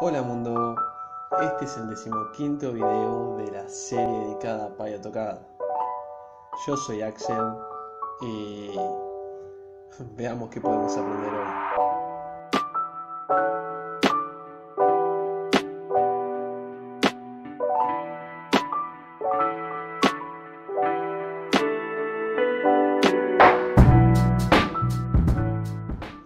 Hola mundo, este es el 15º video de la serie dedicada a PyAutoCAD. Yo soy Axel y veamos qué podemos aprender hoy.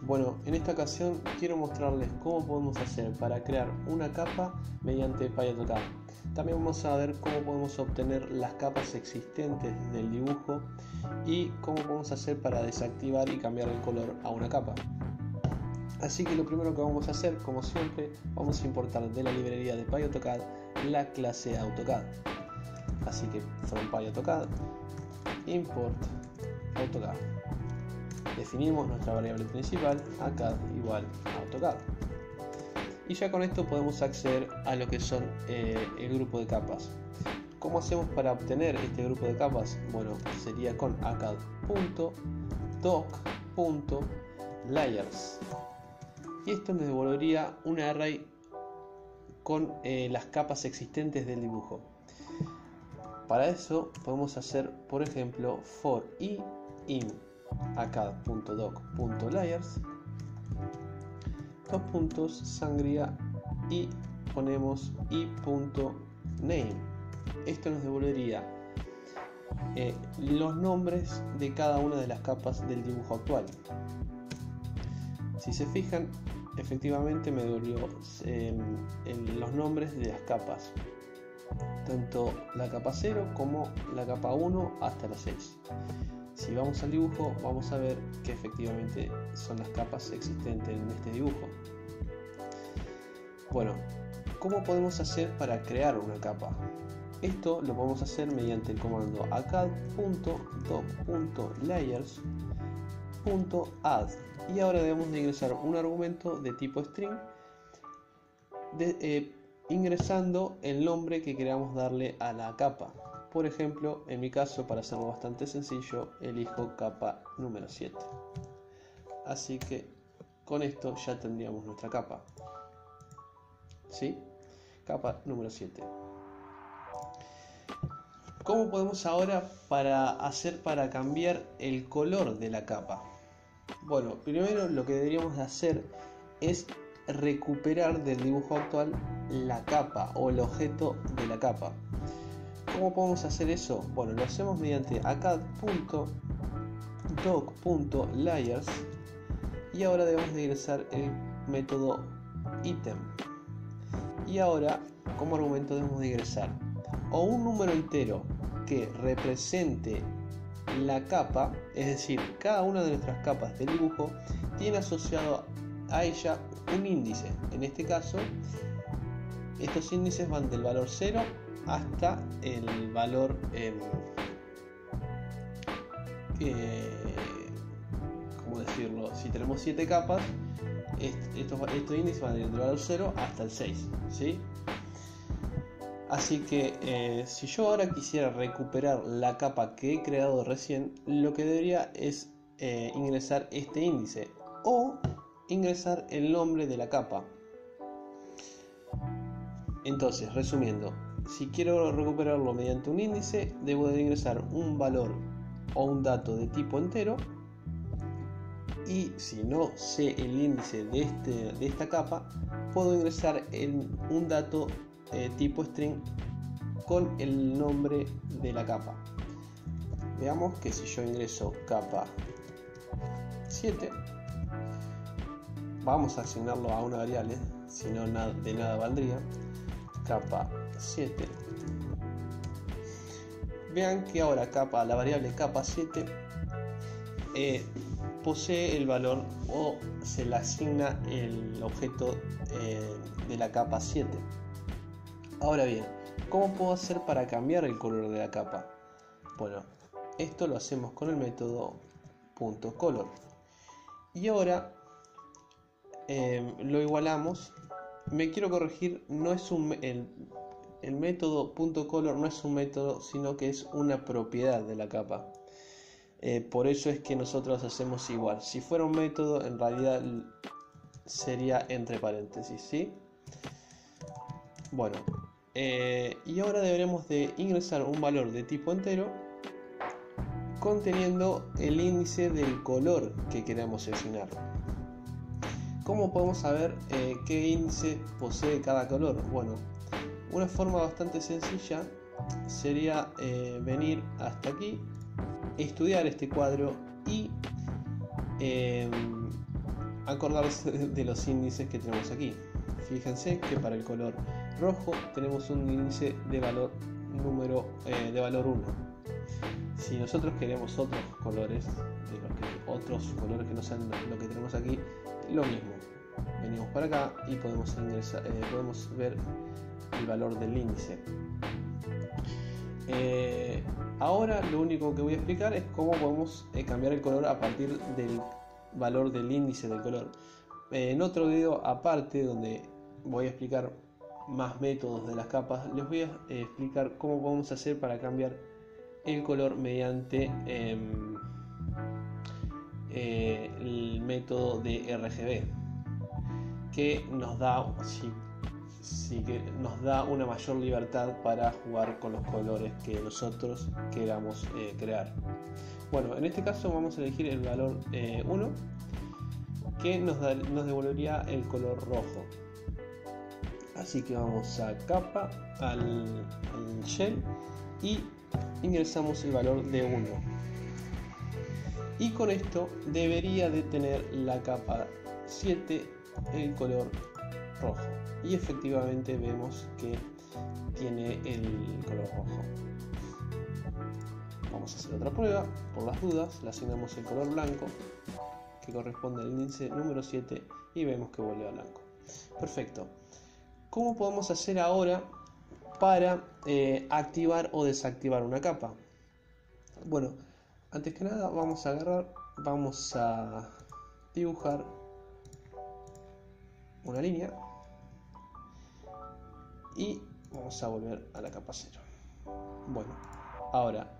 Bueno, en esta ocasión quiero mostrarles cómo podemos hacer para crear una capa mediante PyAutoCAD. También vamos a ver cómo podemos obtener las capas existentes del dibujo y cómo podemos hacer para desactivar y cambiar el color a una capa. Así que lo primero que vamos a hacer, como siempre, vamos a importar de la librería de PyAutoCAD la clase AutoCAD. Así que from PyAutoCAD, import AutoCAD. Definimos nuestra variable principal, ACAD igual a AutoCAD. Y ya con esto podemos acceder a lo que son el grupo de capas. ¿Cómo hacemos para obtener este grupo de capas? Bueno, sería con ACAD.doc.layers. Y esto nos devolvería un array con las capas existentes del dibujo. Para eso podemos hacer, por ejemplo, for i in acad.doc.layers, dos puntos, sangría, y ponemos i.name. Esto nos devolvería los nombres de cada una de las capas del dibujo actual. Si se fijan, efectivamente me devolvió los nombres de las capas, tanto la capa 0 como la capa 1 hasta la 6. Si vamos al dibujo, vamos a ver que efectivamente son las capas existentes en este dibujo. Bueno, ¿cómo podemos hacer para crear una capa? Esto lo podemos hacer mediante el comando acad.doc.layers.add. Y ahora debemos de ingresar un argumento de tipo string, ingresando el nombre que queramos darle a la capa. Por ejemplo, en mi caso, para hacerlo bastante sencillo, elijo capa número 7. Así que con esto ya tendríamos nuestra capa. ¿Sí? Capa número 7. ¿Cómo podemos ahora para cambiar el color de la capa? Bueno, primero lo que deberíamos de hacer es recuperar del dibujo actual la capa o el objeto de la capa. ¿Cómo podemos hacer eso? Bueno, lo hacemos mediante acad.doc.layers y ahora debemos de ingresar el método item. Y ahora, como argumento, debemos de ingresar o un número entero que represente la capa, es decir, cada una de nuestras capas del dibujo tiene asociado a ella un índice. En este caso, estos índices van del valor 0 hasta el valor ¿cómo decirlo? Si tenemos 7 capas, estos índices van del valor 0 hasta el 6, ¿sí? Así que si yo ahora quisiera recuperar la capa que he creado recién, lo que debería es ingresar este índice o ingresar el nombre de la capa. Entonces, resumiendo, si quiero recuperarlo mediante un índice, debo de ingresar un valor o un dato de tipo entero, y si no sé el índice de esta capa, puedo ingresar un dato tipo string con el nombre de la capa. Veamos que si yo ingreso capa 7, vamos a asignarlo a una variable, si no de nada valdría. Capa 7. Vean que ahora la variable capa 7 posee el valor o se le asigna el objeto de la capa 7. Ahora bien, ¿cómo puedo hacer para cambiar el color de la capa? Bueno, esto lo hacemos con el método .color. Y ahora lo igualamos. Me quiero corregir, no es el método .color no es un método, sino que es una propiedad de la capa. Por eso es que nosotros hacemos igual. Si fuera un método, en realidad sería entre paréntesis, ¿sí? Bueno, y ahora deberemos de ingresar un valor de tipo entero conteniendo el índice del color que queramos seleccionar. ¿Cómo podemos saber qué índice posee cada color? Bueno, una forma bastante sencilla sería venir hasta aquí, estudiar este cuadro y acordarse de los índices que tenemos aquí. Fíjense que para el color rojo tenemos un índice de valor número de valor 1. Si nosotros queremos otros colores, que no sean lo que tenemos aquí, lo mismo. Venimos para acá y podemos ingresar, podemos ver el valor del índice. Ahora lo único que voy a explicar es cómo podemos cambiar el color a partir del valor del índice del color. En otro video aparte, donde voy a explicar más métodos de las capas, les voy a explicar cómo podemos hacer para cambiar el color mediante el método de RGB, que nos da una mayor libertad para jugar con los colores que nosotros queramos crear. Bueno, en este caso vamos a elegir el valor 1, que nos devolvería el color rojo. Así que vamos a capa, al shell, y ingresamos el valor de 1. Y con esto debería de tener la capa 7 el color rojo. Y efectivamente vemos que tiene el color rojo. Vamos a hacer otra prueba, por las dudas, le asignamos el color blanco, que corresponde al índice número 7, y vemos que vuelve a blanco. Perfecto. ¿Cómo podemos hacer ahora para activar o desactivar una capa? Bueno, antes que nada vamos a agarrar, vamos a dibujar una línea y vamos a volver a la capa 0. Bueno, ahora,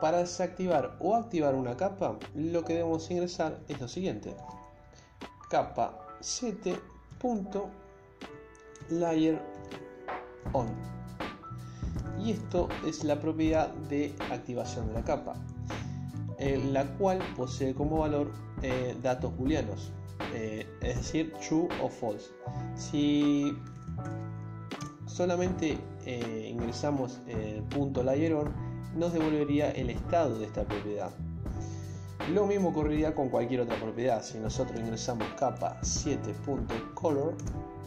para desactivar o activar una capa, lo que debemos ingresar es lo siguiente: capa 7.layer_on. Y esto es la propiedad de activación de la capa, la cual posee como valor datos booleanos, es decir, true o false. Si solamente ingresamos el punto layer_on, nos devolvería el estado de esta propiedad. Lo mismo ocurriría con cualquier otra propiedad. Si nosotros ingresamos capa 7.color,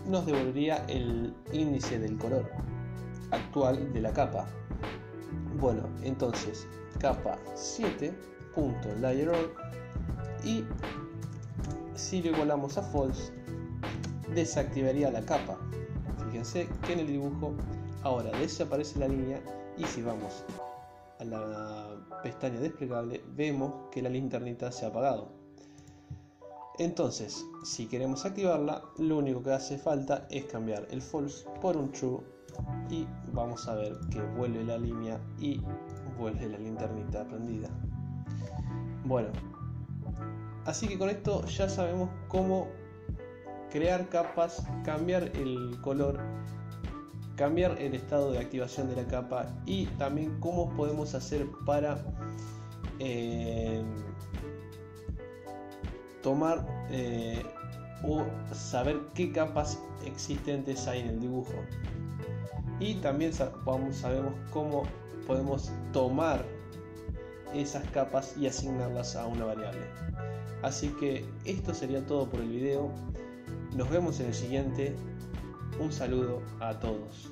nos devolvería el índice del color actual de la capa. Bueno, entonces capa 7.layer_on, y si lo igualamos a false, desactivaría la capa. Fíjense que en el dibujo ahora desaparece la línea, y si vamos a la pestaña desplegable vemos que la linternita se ha apagado. Entonces, si queremos activarla, lo único que hace falta es cambiar el false por un true, y vamos a ver que vuelve la línea y vuelve la linternita prendida. Bueno, así que con esto ya sabemos cómo crear capas, cambiar el color, cambiar el estado de activación de la capa, y también cómo podemos hacer para tomar o saber qué capas existentes hay en el dibujo. Y también sabemos cómo podemos tomar esas capas y asignarlas a una variable. Así que esto sería todo por el video. Nos vemos en el siguiente. Un saludo a todos.